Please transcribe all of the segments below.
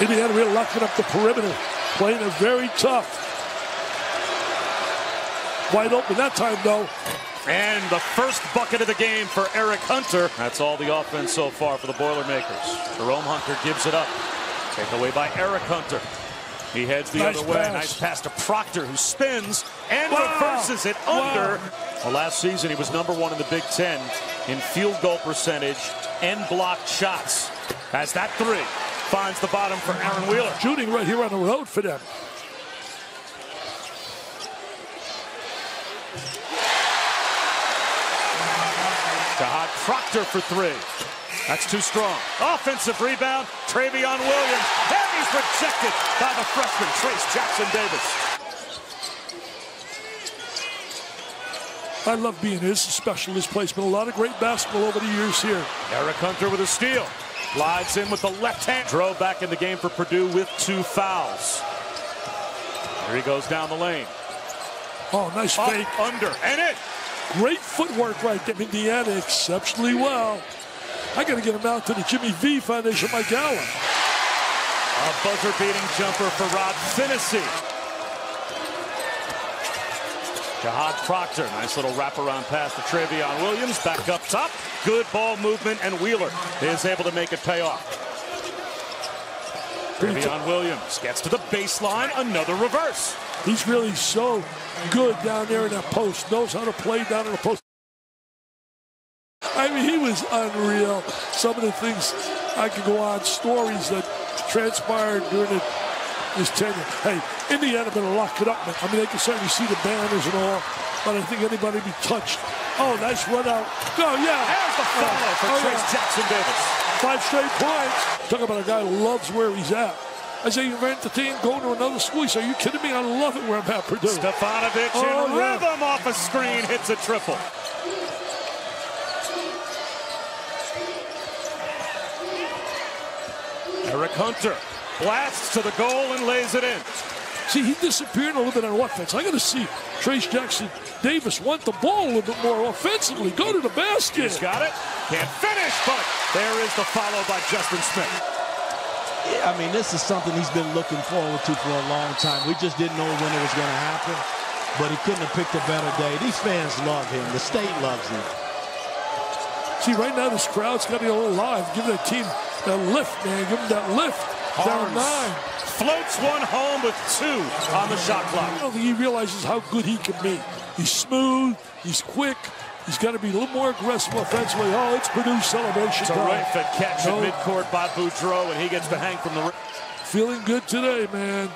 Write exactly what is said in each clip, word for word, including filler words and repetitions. Indiana really locking up the perimeter, playing a very tough. Wide open that time, though. And the first bucket of the game for Eric Hunter. That's all the offense so far for the Boilermakers. Jerome Hunter gives it up. Taken away by Eric Hunter. He heads the nice other way. Pass. Nice pass to Proctor, who spins and wow. reverses it under. Wow. Well, last season, he was number one in the Big Ten in field goal percentage and blocked shots. As that three finds the bottom for Aaron Wheeler. Shooting right here on the road for them. Jahad Proctor for three. That's too strong. Offensive rebound, Trevion Williams. And he's rejected by the freshman, Trayce Jackson-Davis. I love being his specialist placement. A lot of great basketball over the years here. Eric Hunter with a steal. Slides in with the left hand. Drove back in the game for Purdue with two fouls. Here he goes down the lane. Oh, nice Up, fake. Under, and in. Great footwork right there. Indiana exceptionally well. I got to get him out to the Jimmy V Foundation, Mike Allen. A buzzer-beating jumper for Rob Finnessy. Jahad Proctor, nice little wraparound pass to Trevion Williams. Back up top, good ball movement, and Wheeler is able to make it pay off. Trevion Williams gets to the baseline, another reverse. He's really so good down there in that post. Knows how to play down in the post. I mean, he was unreal. Some of the things I could go on, stories that transpired during the, his tenure. Hey, Indiana better lock it up, man. I mean, they can certainly see the banners and all, but I think anybody be touched. Oh, nice run out. No, oh, yeah. There's the follow oh, for oh, Trayce yeah. Jackson-Davis. Five straight points. Talk about a guy who loves where he's at. I say you ran the team, going to another school. He said, are you kidding me? I love it where I'm at Purdue. Stefanovic oh, in yeah. rhythm off a screen, hits a triple. Eric Hunter blasts to the goal and lays it in. See, he disappeared a little bit on offense. I got to see Trayce Jackson-Davis want the ball a little bit more offensively. Go to the basket. He's got it. Can't finish, but there is the follow by Justin Smith. Yeah, I mean, this is something he's been looking forward to for a long time. We just didn't know when it was going to happen, but he couldn't have picked a better day. These fans love him. The state loves him. See, right now this crowd's got to be all alive. Give that team that lift, man. Give them that lift. Arms. Down nine. Floats one home with two on the shot clock. I don't think he realizes how good he can be. He's smooth. He's quick. He's got to be a little more aggressive offensively. Oh, it's Purdue celebration. Terrific catch no. in midcourt by Boudreau, and he gets the hang from the rim. Feeling good today, man.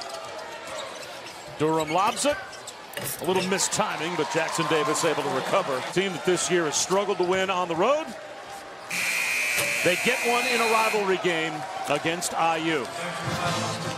Durham lobs it. A little mistiming, but Jackson-Davis able to recover. Team that this year has struggled to win on the road. They get one in a rivalry game against I U.